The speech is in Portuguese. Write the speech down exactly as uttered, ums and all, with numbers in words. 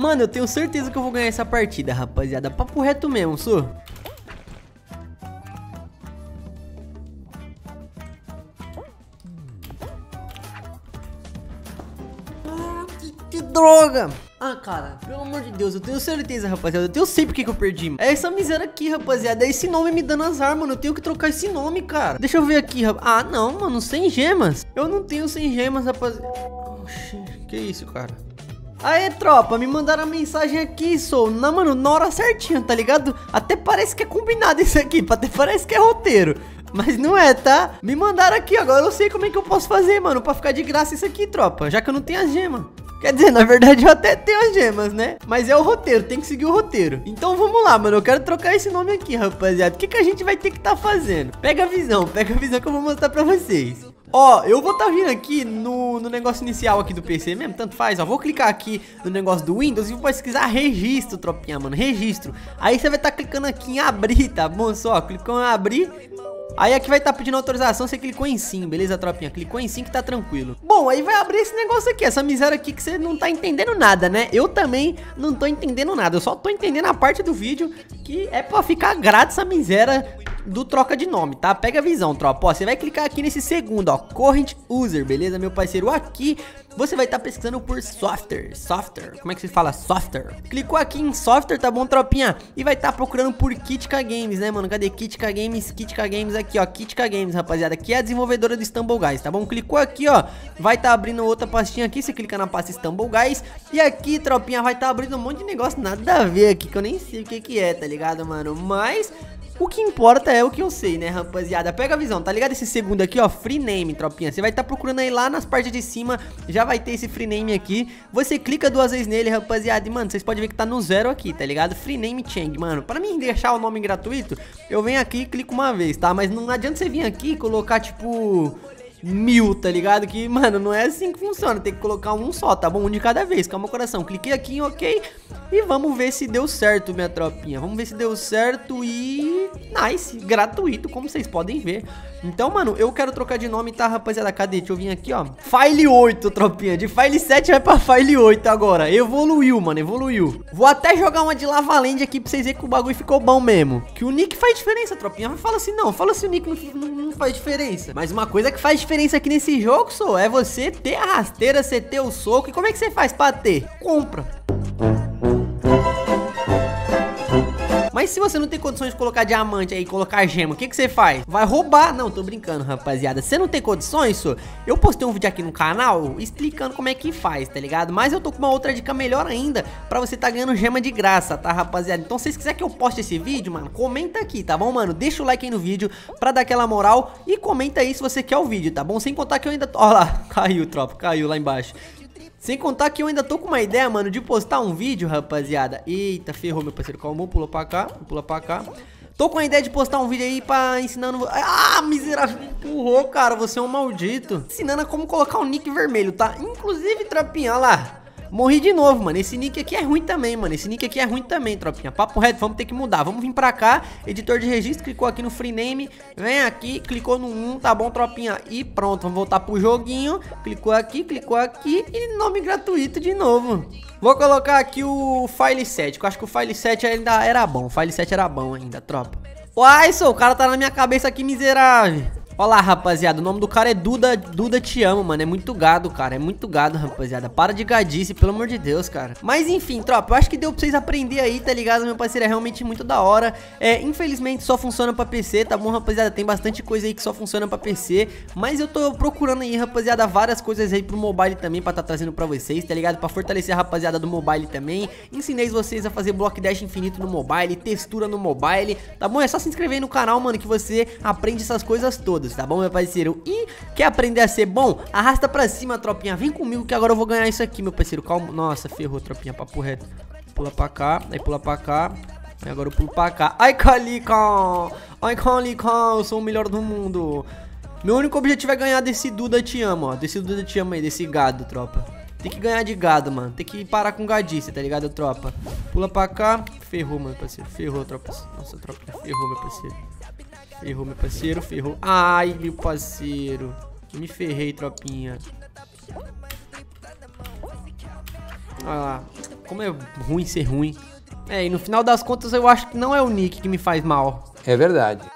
Mano, eu tenho certeza que eu vou ganhar essa partida, rapaziada. Papo reto mesmo, su. Ah, que, que droga! Ah, cara, pelo amor de Deus, eu tenho certeza, rapaziada. Eu tenho sei porque que eu perdi. É essa miséria aqui, rapaziada. É esse nome me dando azar, mano. Eu tenho que trocar esse nome, cara. Deixa eu ver aqui, rapaz. Ah, não, mano, sem gemas. Eu não tenho sem gemas, rapaziada. Oxi, que isso, cara? Aê, tropa, me mandaram a mensagem aqui, sou. Não, mano, na hora certinha, tá ligado? Até parece que é combinado isso aqui. Até parece que é roteiro. Mas não é, tá? Me mandaram aqui, agora eu não sei como é que eu posso fazer, mano. Pra ficar de graça isso aqui, tropa. Já que eu não tenho a gema. Quer dizer, na verdade eu até tenho as gemas, né? Mas é o roteiro, tem que seguir o roteiro. Então vamos lá, mano, eu quero trocar esse nome aqui, rapaziada. O que que a gente vai ter que tá fazendo? Pega a visão, pega a visão que eu vou mostrar pra vocês. Ó, eu vou tá vindo aqui no, no negócio inicial aqui do P C mesmo, tanto faz, ó. Vou clicar aqui no negócio do Windows e vou pesquisar registro, tropinha, mano, registro. Aí você vai tá clicando aqui em abrir, tá bom? Só, clicou em abrir. Aí aqui vai estar tá pedindo autorização, você clicou em sim, beleza, tropinha? Clicou em sim que tá tranquilo. Bom, aí vai abrir esse negócio aqui, essa miséria aqui que você não tá entendendo nada, né? Eu também não tô entendendo nada, eu só tô entendendo a parte do vídeo que é pra ficar grátis essa miséria do troca de nome, tá? Pega a visão, tropa. Ó, você vai clicar aqui nesse segundo, ó, Current User, beleza, meu parceiro? Aqui você vai estar tá pesquisando por software, software, como é que se fala? Software. Clicou aqui em software, tá bom, tropinha? E vai estar tá procurando por Kitka Games, né, mano? Cadê Kitka Games? Kitka Games aqui, ó, Kitka Games, rapaziada, que é a desenvolvedora do Stumble Guys, tá bom? Clicou aqui, ó, vai estar tá abrindo outra pastinha aqui, você clica na pasta Stumble Guys. E aqui, tropinha, vai estar tá abrindo um monte de negócio, nada a ver aqui, que eu nem sei o que que é, tá ligado, mano? Mas... o que importa é o que eu sei, né, rapaziada? Pega a visão, tá ligado? Esse segundo aqui, ó, free name, tropinha. Você vai tá procurando aí lá nas partes de cima, já vai ter esse free name aqui. Você clica duas vezes nele, rapaziada. E, mano, vocês podem ver que tá no zero aqui, tá ligado? Free name change, mano. Pra mim deixar o nome gratuito, eu venho aqui e clico uma vez, tá? Mas não adianta você vir aqui e colocar, tipo... mil, tá ligado? Que, mano, não é assim que funciona. Tem que colocar um só, tá bom? Um de cada vez. Calma, coração. Cliquei aqui em ok. E vamos ver se deu certo, minha tropinha. Vamos ver se deu certo e... nice. Gratuito, como vocês podem ver. Então, mano, eu quero trocar de nome, tá, rapaziada? Cadê? Deixa eu vir aqui, ó. File oito, tropinha. De File sete vai pra File oito agora. Evoluiu, mano. Evoluiu. Vou até jogar uma de Lava Land aqui pra vocês verem que o bagulho ficou bom mesmo. Que o nick faz diferença, tropinha. Fala assim, não. Fala assim, o nick não, não, não faz diferença. Mas uma coisa que faz diferença. A diferença aqui nesse jogo, só é você ter a rasteira, você ter o soco. E como é que você faz pra ter? Compra. Mas se você não tem condições de colocar diamante aí, colocar gema, o que que você faz? Vai roubar? Não, tô brincando, rapaziada. Você não tem condições, só? Eu postei um vídeo aqui no canal explicando como é que faz, tá ligado? Mas eu tô com uma outra dica melhor ainda pra você tá ganhando gema de graça, tá, rapaziada? Então, se vocês quiserem que eu poste esse vídeo, mano, comenta aqui, tá bom, mano? Deixa o like aí no vídeo pra dar aquela moral e comenta aí se você quer o vídeo, tá bom? Sem contar que eu ainda... ó lá, caiu, tropa, caiu lá embaixo. Sem contar que eu ainda tô com uma ideia, mano, de postar um vídeo, rapaziada. Eita, ferrou, meu parceiro. Calmou, pulou pra cá, pula pra cá. Tô com a ideia de postar um vídeo aí pra ensinando... ah, miserável, me empurrou, cara. Você é um maldito. Ensinando a como colocar um nick vermelho, tá? Inclusive, tropinha, olha lá. Morri de novo, mano. Esse nick aqui é ruim também, mano. Esse nick aqui é ruim também, tropinha. Papo reto, vamos ter que mudar. Vamos vir pra cá. Editor de registro, clicou aqui no free name. Vem aqui, clicou no um, tá bom, tropinha? E pronto, vamos voltar pro joguinho. Clicou aqui, clicou aqui. E nome gratuito de novo. Vou colocar aqui o File sete, que eu acho que o File sete ainda era bom. O File sete era bom ainda, tropa. Uai, só, o cara tá na minha cabeça aqui, miserável. Olha lá, rapaziada, o nome do cara é Duda, Duda te amo, mano, é muito gado, cara, é muito gado, rapaziada, para de gadice, pelo amor de Deus, cara. Mas enfim, tropa, eu acho que deu pra vocês aprender aí, tá ligado, meu parceiro, é realmente muito da hora, é, infelizmente só funciona pra P C, tá bom, rapaziada, tem bastante coisa aí que só funciona pra P C, mas eu tô procurando aí, rapaziada, várias coisas aí pro mobile também pra tá trazendo pra vocês, tá ligado, pra fortalecer a rapaziada do mobile também, ensinei vocês a fazer block dash infinito no mobile, textura no mobile, tá bom, é só se inscrever aí no canal, mano, que você aprende essas coisas todas. Tá bom, meu parceiro? E quer aprender a ser bom? Arrasta pra cima, tropinha. Vem comigo que agora eu vou ganhar isso aqui, meu parceiro. Calma. Nossa, ferrou, tropinha. Papo reto. Pula pra cá. Aí pula pra cá. Aí agora eu pulo pra cá. Ai, Calicão. Ai, Calicão. Eu sou o melhor do mundo. Meu único objetivo é ganhar desse Duda te amo, ó. Desse Duda te amo aí. Desse gado, tropa. Tem que ganhar de gado, mano. Tem que parar com gadice, tá ligado, tropa? Pula pra cá. Ferrou, meu parceiro. Ferrou, tropa. Nossa, tropa. Ferrou, meu parceiro. Ferrou, meu parceiro, ferrou. Ai, meu parceiro. Me ferrei, tropinha. Olha lá. Como é ruim ser ruim. É, e no final das contas eu acho que não é o Nick que me faz mal. É verdade.